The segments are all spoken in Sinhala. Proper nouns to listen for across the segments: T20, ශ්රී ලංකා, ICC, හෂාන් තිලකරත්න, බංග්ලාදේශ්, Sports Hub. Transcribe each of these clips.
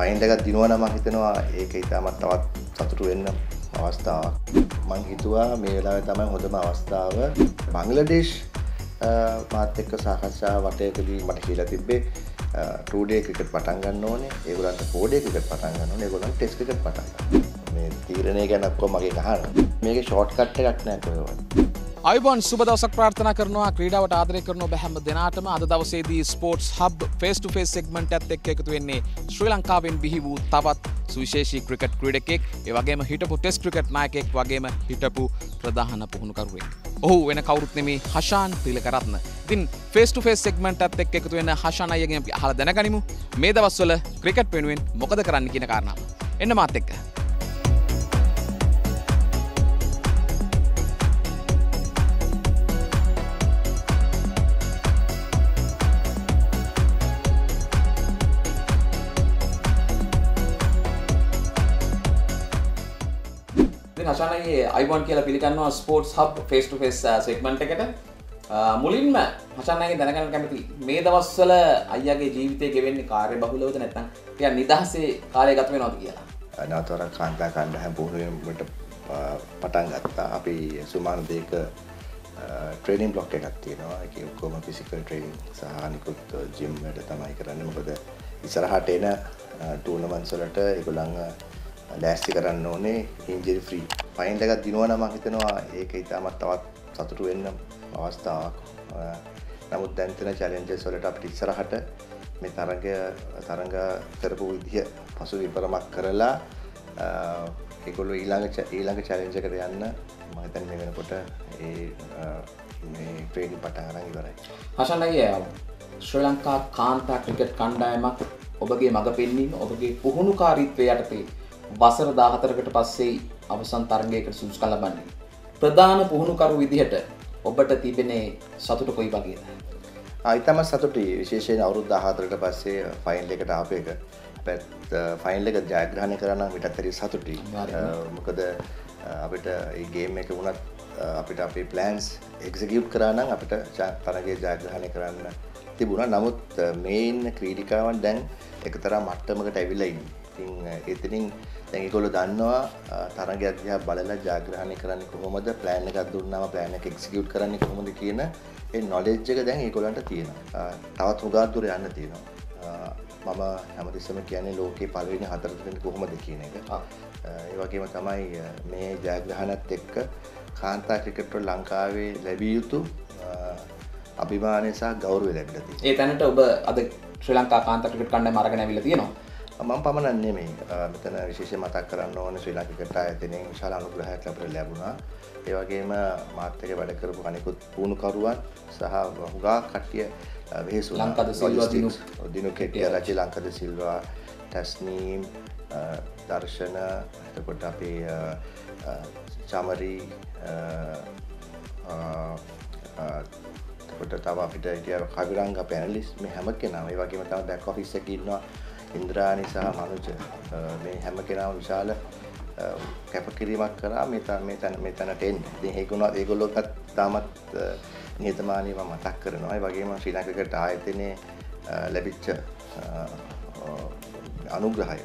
ෆයින් එකක් දිනවනවා මම හිතනවා ඒක ඉතාමත් තවත් සතුටු වෙන්න අවස්ථාවක්. මම හිතුවා මේ වෙලාවේ තමයි හොඳම අවස්ථාව. බංග්ලාදේශ් මාත් එක්ක සාකච්ඡා වටයකදී මට කියලා තිබ්බේ 2-day ක්‍රිකට් පටන් ගන්න ඕනේ. ඒගොල්ලන්ට 4-day ක්‍රිකට් පටන් ගන්න ඕනේ. ඒගොල්ලන් ටෙස්ට් ක්‍රිකට් පටන් ගන්න. මේ තීරණය ගැන කොහොම මගේ අහනවා. මේකේ ෂෝට් කට් එකක් නෑ කොහෙවත්. අයිබෝන් සුබ දවසක් ප්‍රාර්ථනා කරනවා. ක්‍රීඩාවට ආදරය කරන ඔබ හැම දෙනාටම අද දවසේදී Sports Hub face to face segment එකත් එකතු වෙන්නේ ශ්‍රී ලංකාවෙන් බිහි වූ තවත් සුවිශේෂී ක්‍රිකට් ක්‍රීඩකෙක්, ඒ වගේම හිටපු ටෙස්ට් ක්‍රිකට් නායකයෙක්, වගේම හිටපු ප්‍රධාන පුහුණුකරුවෙක්. ඔහු වෙන කවුරුත් නෙමේ, හෂාන් තිලකරත්න. ඉතින් face to face segment එකත් එකතු වෙන හෂාන් අයියාගෙන් අපි අහලා දැනගනිමු මේ දවස්වල ක්‍රිකට් වෙනුවෙන් මොකද කරන්න කියන කාරණාව. එන්න මාත් එක්ක. හෂානගේ අයිබෝන් කියලා පිළිගන්නවා sports hub face to face segment එකට. මුලින්ම හෂානගේ දැනගන්න කැමති මේ දවස්වල අයියාගේ ජීවිතේ ගෙවෙන්නේ කාර්යබහුලවද නැත්නම් ටිකක් නිදහසේ කාලය ගත වෙනවද කියලා. නැවතරක් කාන්තා කණ්ඩායම බොහෝමකට පටන් ගත්තා. අපි සුමාන දෙක ට්‍රේනින් බ්ලොක් එකක් තියෙනවා. ඒකේ ඔක්කොම ෆිසිකල් ට්‍රේනින් සහ අනිකුත් ජිම් වල තමයි කරන්නේ. මොකද ඉස්සරහට එන ටූර්නමන්ට්ස් වලට ඒගොල්ලන් ලෑස්ති කරන්න ඕනේ ඉන්ජරි ෆ්‍රී. ෆයින් එකක් දිනවනවා මම හිතනවා ඒක ඉතාමත් තවත් සතුටු වෙන්න අවස්ථාවක්. නමුත් දැන් තියෙන චැලෙන්ජස් වලට අපිට ඉස්සරහට මේ තරඟ කරපු විදිය පසු විපරමක් කරලා ඒගොල්ලෝ ඊළඟ චැලෙන්ජ් එකට යන්න මම හිතන්නේ මේ වෙනකොට මේ ට්‍රේනින් පටන් ගන්න ඉවරයි. හෂාන් අයියා, ශ්‍රී ලංකා කාන්තා ක්‍රිකට් කණ්ඩායමක් ඔබගේ මඟ පෙන්වීම, ඔබගේ පුහුණුකාරීත්වය යටතේ වසර 14කට පස්සේ අවසන් තරගයකට සුදුසුකම් ලබන්නේ ප්‍රධාන පුහුණුකරු විදිහට ඔබට තිබෙනේ සතුට කොයි වගේද? ආයිතම සතුටුයි. විශේෂයෙන් අවුරුදු 14කට පස්සේ ෆයිනල් එකට ආපු එක. අපිට ෆයිනල් එක ජයග්‍රහණය කරා නම් පිටත් හරි සතුටුයි. මොකද අපිට මේ ගේම් එක වුණත් අපිට අපේ ප්ලෑන්ස් එක්සිකියුට් කරා නම් අපිට තරගයේ ජයග්‍රහණය කරන්න තිබුණා. නමුත් මේ ඉන්න ක්‍රීඩිකාවන් දැන් එකතරා මට්ටමකට ඇවිල්ලා ඉන්නේ. එතනින් දැන් ඒගොල්ලෝ දන්නවා තරගය දිහා බලලා ජයග්‍රහණය කරන්නේ කොහොමද, ප්ලෑන් එකක් දුන්නාම ප්ලෑන් එක එක්සිකියුට් කරන්නේ කොහොමද කියන ඒ නොලෙජ් එක දැන් ඒගොල්ලන්ට තියෙනවා. තවත් හුඟක් දුර යන්න තියෙනවා. මම හැමතිස්සම කියන්නේ ලෝකේ පළවෙනි 4 දෙනෙක් කොහොමද කියන එක. ඒ වගේම තමයි මේ ජයග්‍රහණත් එක්ක කාන්තා ක්‍රිකට් වල ලංකාවේ ලැබිය යුතු අභිමානය සහ ගෞරවය ලැබිලා තියෙනවා. ඒ තැනට ඔබ අද ශ්‍රී ලංකා කාන්තා ක්‍රිකට් කණ්ඩායම අරගෙන ඇවිල්ලා තියෙනවා. මම පමණක් නෙමෙයි, මෙතන විශේෂ මතක් කරන්න ඕනේ ශ්‍රී ලංකා ක්‍රිකට් ආයතනයෙන් විශාල අනුග්‍රහයක් අපිට ලැබුණා. ඒ වගේම මාත් එක්ක වැඩ කරපු අනිකුත් පුහුණුකරුවන් සහ හුඟා කට්ටිය වෙහෙසු ලංකාද සිල්වා දිනු කෙටියා රජ ලංකාද සිල්වා තස්නීම් දර්ශන එතකොට අපේ චමරි එතකොට තව අපිට හිටියා කවිරංග පැනලිස්ට් මේ හැම කෙනාම. ඒ වගේම තව බෑක් ඔෆිස් එකේ ඉන්නවා ඉන්ද්‍රානි සහ මනුජ. මේ හැම කෙනාම විශාල කැපකිරීමක් කරා මේ තැනට එන්න. ඉතින් ඒගොල්ලෝත් තාමත් නිහතමානීව මතක් කරනවා. ඒ වගේම ශ්‍රී ලංකා ක්‍රිකට් ආයතනයේ ලැබිච්ච අනුග්‍රහය.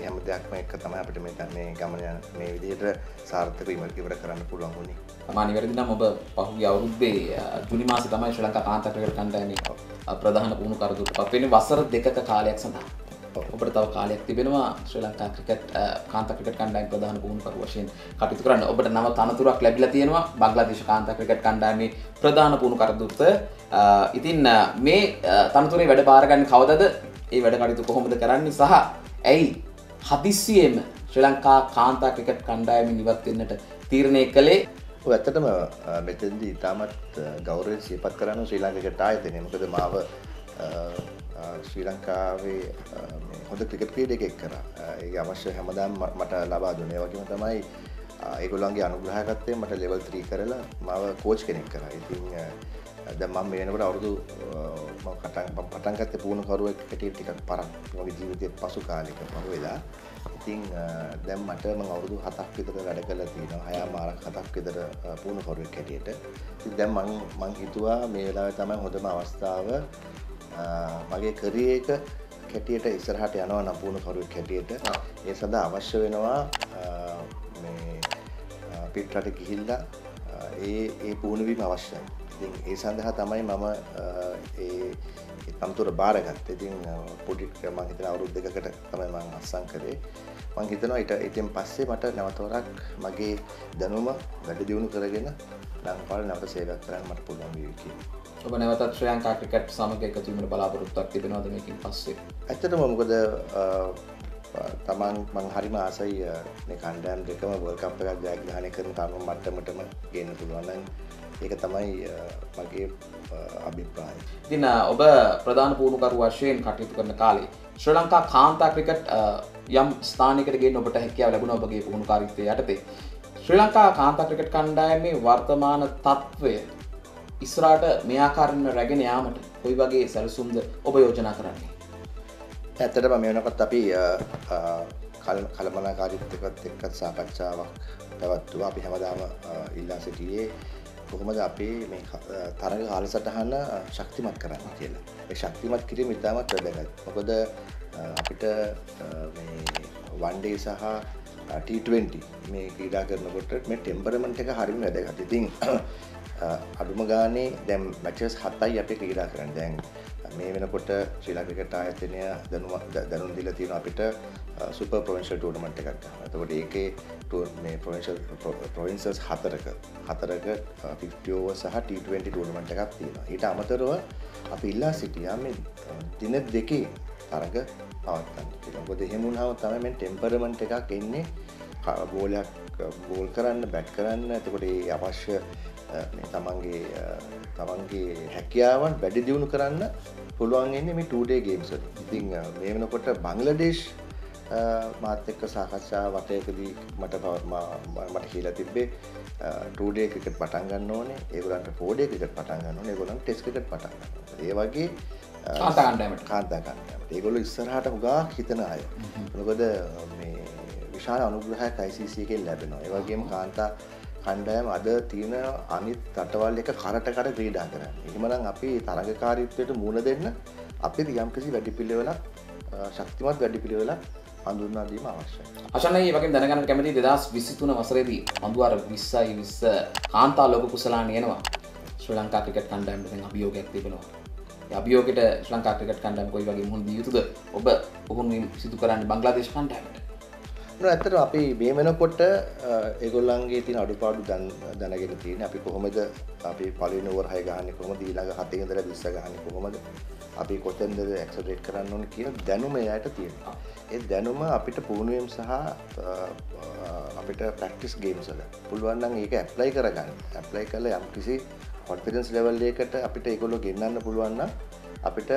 ඒ හැම දෙයක්ම එක තමයි අපිට මේ ගමන යන මේ විදිහට සාර්ථකව ඉවර කරන්න පුළුවන් වුණේ. මම නිවැරදි නම් ඔබ පහුගිය අවුරුද්දේ ජුනි මාසේ තමයි ශ්‍රී ලංකා කාන්තා ක්‍රිකට් කණ්ඩායමේ ප්‍රධාන පුහුණුකරුවෙක් වෙන්නේ වසර 2ක කාලයක් සඳහා. ඔබට තව කාලයක් තිබෙනවා ශ්‍රී ලංකා ක්‍රිකට් කාන්තා ක්‍රිකට් කණ්ඩායමේ ප්‍රධාන පුහුණුකරුවා වශයෙන් කටයුතු කරන්න. ඔබට නව තනතුරක් ලැබිලා තියෙනවා බංග්ලාදේශ කාන්තා ක්‍රිකට් කණ්ඩායමේ ප්‍රධාන පුහුණුකරුවා. ඉතින් මේ තනතුරේ වැඩ බාර ගන්න කවදද? මේ වැඩ කටයුතු කොහොමද කරන්නේ සහ ඇයි හදිස්සියෙම ශ්‍රී ලංකා කාන්තා ක්‍රිකට් කණ්ඩායමෙන් ඉවත් වෙන්නට තීරණය කළේ? ඇත්තටම මෙතෙන්දී ඉතාමත් ගෞරවයෙන් සිහිපත් කරන ශ්‍රී ලංකා ක්‍රිකට් ආයතනය. මොකද මාව ශ්‍රී ලංකාවේ හොඳ ක්‍රිකට් ක්‍රීඩකයෙක් කරා. ඒ අවශ්‍ය හැමදාම මට ලබා දුන්නේ. ඒ වගේම තමයි ඒගොල්ලන්ගේ අනුග්‍රහයකත්වයෙන් මට ලෙවල් 3 කරලා මාව කෝච් කෙනෙක් කරා. ඉතින් දැන් මම මේ වෙනකොට අවුරුදු මම පටන් ගත්තේ පුහුණුකරුවෙක් හැටියට ටිකක් පරක් මගේ ජීවිතයේ පසු කාලෙක පහුවෙලා. ඉතින් දැන් මම අවුරුදු 7ක් විතර වැඩ කරලා තියෙනවා. 6 මාසක් 7ක් විතර පුහුණුකරුවෙක් හැටියට. ඉතින් දැන් මම හිතුවා මේ වෙලාවේ තමයි හොඳම අවස්ථාව මගේ කැරියර් එක කෘතියක් හැටියට ඉස්සරහට යනවා නපුණු කරුවෙක් හැටියට ඒ සඳහා අවශ්‍ය වෙනවා මේ පිටරට ගිහිල්ලා ඒ පුහුණු වීම අවශ්‍යයි. ඉතින් ඒ සඳහා තමයි මම ඒ තනතුර බාරගත්තේ. ඉතින් පොඩි මම හිතන අවුරුදු දෙකකට තමයි මම අත්සන් කරේ. මම හිතනවා ඊටින් පස්සේ මට නැවතවරක් මගේ දැනුම වැඩි දියුණු කරගෙන ලංකාවේ නැවත සේවයක් කරන්න මට පුළුවන් වෙයි කියලා. ඔබ නැවතත් ශ්‍රී ලංකා ක්‍රිකට් සමග එකතු වෙන්න බලාපොරොත්තුක් තිබෙනවද මේකෙන් පස්සේ? ඇත්තටම මොකද තමන් මම හරිම ආසයි මේ කණ්ඩායම් දෙකම World Cup එකක් ජයග්‍රහණය කරන තරම මට්ටමටම ගේන්න පුළුවන් නම් ඒක තමයි මගේ අභිප්‍රායය. ඉතින් ඔබ ප්‍රධාන පුහුණුකරු වශයෙන් කටයුතු කරන කාලේ ශ්‍රී ලංකා කාන්තා ක්‍රිකට් යම් ස්ථානයකට ගේන්න ඔබට හැකියාව ලැබුණා ඔබගේ පුහුණුකාරීත්වය යටතේ. ශ්‍රී ලංකා කාන්තා ක්‍රිකට් කණ්ඩායමේ වර්තමාන තත්ත්වය ඉස්සරහට මේ ආකාරයෙන් රැගෙන යාමට කොයි වගේ සැලසුම්ද ඔබ යෝජනා කරන්නේ? ඇත්තටම මේ වෙනකොට අපි කලමනාකාරීත්වයත් එක්ක සාකච්ඡාවක් පැවැත්වුවා. අපි හැමදාම ඉල්ලා සිටියේ කොහොමද අපි මේ තරග කාලසටහන ශක්තිමත් කරන්නේ කියලා. ඒ ශක්තිමත් කිරීම ඉතාමත් වැදගත්. මොකද අපිට මේ වන් ඩේ සහ T20 මේ ක්‍රීඩා කරනකොට මේ ටෙම්පරමන්ට් එක හරියම වැදගත්. ඉතින් අඩුම ගානේ දැන් මැචස් 7යි අපි ක්‍රීඩා කරන්නේ. දැන් මේ වෙනකොට ශ්‍රී ලංකා ක්‍රිකට් ආයතනය දැනුම් දීලා තියෙනවා අපිට සුපර් ප්‍රොවින්ෂල් ටූර්නමන්ට් එකක් ගන්න. එතකොට ඒකේ මේ ප්‍රොවින්සස් හතරක 50 over සහ T20 ටූර්නමන්ට් එකක් තියෙනවා. ඊට අමතරව අපි ඉල්ලා සිටියා මේ දින දෙකේ තරග පවත්වන්න කියලා. මොකද එහෙම වුණාම තමයි මේ ටෙම්පරමන්ට් එකක් එන්නේ. බෝලයක් බෝල් කරන්න, බැට් කරන්න. එතකොට ඒ අවශ්‍ය මේ තමන්ගේ හැකියාවන් වැඩි දියුණු කරන්න පුළුවන් වෙන්නේ මේ 2 day games වල. ඉතින් මේ වෙනකොට බංග්ලාදේශ් මාත් එක්ක සාකච්ඡා වටයකදී මට කියලා තිබ්බේ 2 day ක්‍රිකට් පටන් ගන්න ඕනේ. ඒගොල්ලන්ට 4 day ක්‍රිකට් පටන් ගන්න ඕනේ. ඒගොල්ලන් ටෙස්ට් ක්‍රිකට් පටන් ගන්නවා. ඒ වගේ කාන්තා කණ්ඩායමට ඒගොල්ලෝ ඉස්සරහට හුඟක් හිතන අය. මොකද මේ විශාල අනුග්‍රහයක් ICC එකෙන් ලැබෙනවා. ඒ වගේම කාන්තා කණ්ඩායම අද තියෙන අනිත් රටවල් එක කරට ක්‍රීඩා කරන්නේ. එහෙමනම් අපි තරගකාරීත්වයට මුහුණ දෙන්න අපිට යම්කිසි වැඩිපිළිවෙලක් ශක්තිමත් වැඩිපිළිවෙලක් හඳුන්වා දීම අවශ්‍යයි. අශන් අයියේ වගේම දැනගන්න කැමතියි 2023 වසරේදී අඳුර 2020 කාන්තා ලෝක කුසලාණිය එනවා. ශ්‍රී ලංකා ක්‍රිකට් කණ්ඩායමට දැන් අභියෝගයක් තිබෙනවා. ඒ අභියෝගයට ශ්‍රී ලංකා ක්‍රිකට් කණ්ඩායම කොයි වගේ මුහුණ දිය යුතුද? ඔබ කොහොමද සිදු කරන්නේ බංග්ලාදේශ් කණ්ඩායමට? ඇත්තට අපි මේ වෙනකොට ඒගොල්ලන්ගේ තියෙන අඩුපාඩු දැනගෙන තියෙන අපි කොහොමද අපි පළවෙනි ඕවර් 6 ගහන්නේ කොහොමද ඊළඟ 7 ඉඳලා 20 ගහන්නේ කොහොමද අපි කොතෙන්ද ඇක්සලරේට් කරන්න ඕනේ කියන දැනුම එයාට තියෙනවා. ඒ දැනුම අපිට පුහුණු වීම සහ අපිට ප්‍රැක්ටිස් ගේම්ස් වල පුළුවන් නම් ඒක ඇප්ලයි කරගන්න. ඇප්ලයි කළා යම් කිසි කොන්ෆිඩන්ස් ලෙවල් එකකට අපිට ඒගොල්ලෝ ගෙන්නන්න පුළුවන් නම් අපිට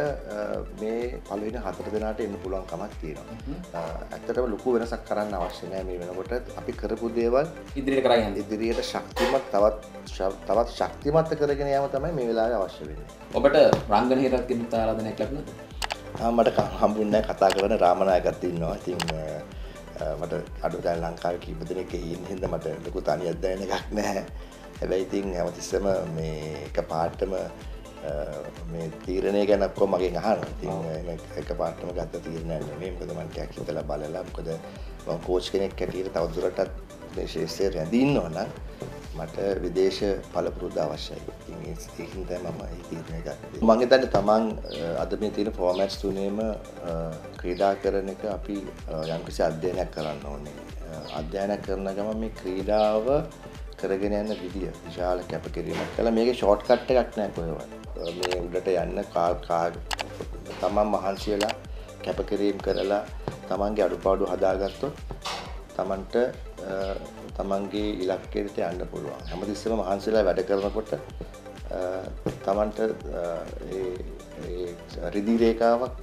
මේ පළවෙනි 4 දිනකට එන්න පුළුවන් කමක් තියෙනවා. ඇත්තටම ලොකු වෙනසක් කරන්න අවශ්‍ය නැහැ මේ වෙනකොට අපි කරපු දේවල් ඉදිරියට කරගෙන යන්න. ඉදිරියට ශක්තිමත් තවත් ශක්තිමත් කරගෙන යාම තමයි මේ වෙලාවේ අවශ්‍ය වෙන්නේ. ඔබට රංගන හිරක් දෙන්න ආරාධනයක් ලැබුණාද? මට හම්බුන්නේ නැහැ කතා කරන රාමනායකත් ඉන්නවා. ඉතින් මට අඩුදාන ලංකාවේ කීප දෙනෙක් ඉන්න හින්දා මට ලොකු තනියක් දැනෙන එකක් නැහැ. හැබැයි ඉතින් හැමතිස්සම මේ එක පාටම මේ තීරණය ගැන ඔක්කොම මගෙන් අහනවා. ඉතින් එක පාටම ගත්ත තීරණයක් නෙමෙයි. මොකද මම ටිකක් හිතලා බලලා මොකද මම කෝච් කෙනෙක් හැටියට තවදුරටත් මේ ශිෂ්‍යය රැඳී ඉන්නවා නම් මට විදේශ පළපුරුදු අවශ්‍යයි. ඉතින් ඒ හින්දා මම මේ තීරණය ගත්තා. මම හිතන්නේ තමන් අද මේ තියෙන ෆෝමැට්ස් තුනේම ක්‍රීඩා කරන එක අපි යම්කිසි අධ්‍යයනයක් කරන්න ඕනේ. අධ්‍යයනය කරන ගමන් මේ ක්‍රීඩාව කරගෙන යන විදිය විශාල කැපකිරීමක් කළා. මේකේ ෂෝට්කට් එකක් නෑ කොහෙවත්. මේ උඩට යන්න තමන් මහන්සි වෙලා කැපකිරීම කරලා තමන්ගේ අඩුපාඩු හදාගත්තොත් තමන්ට තමන්ගේ ඉලක්කයට යන්න පුළුවන්. හැමතිස්සෙම මහන්සි වෙලා වැඩ කරනකොට තමන්ට ඒ රිදී රේඛාවක්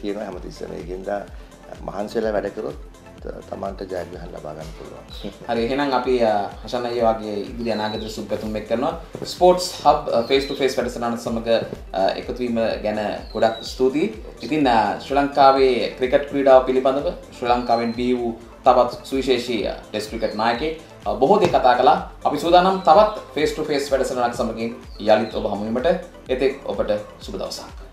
තියෙනවා හැමතිස්සෙම. ඒකෙන්ද මහන්සි වෙලා වැඩ කරොත් තමන්ට ජයග්‍රහණ ලබා ගන්න පුළුවන්. හරි එහෙනම් අපි හෂන් අයියා වගේ ඉදිරි අනාගත සුබ පැතුම් එක් කරනවා. Sports hub face to face වැඩසටහන සමග එකතු වීම ගැන ගොඩක් ස්තුතියි. ඉතින් ශ්‍රී ලංකාවේ ක්‍රිකට් ක්‍රීඩාව පිළිබඳව ශ්‍රී ලංකාවෙන් බිහි වූ තවත් සුවිශේෂී ටෙස්ට් ක්‍රිකට් නායකයෙක් බොහෝ දේ කතා කළා. අපි සූදානම් තවත් ෆේස් ටු ෆේස් වැඩසටහනක් සමගින් යලිත් ඔබ හමු වීමට. එතෙක් ඔබට සුබ දවසක්.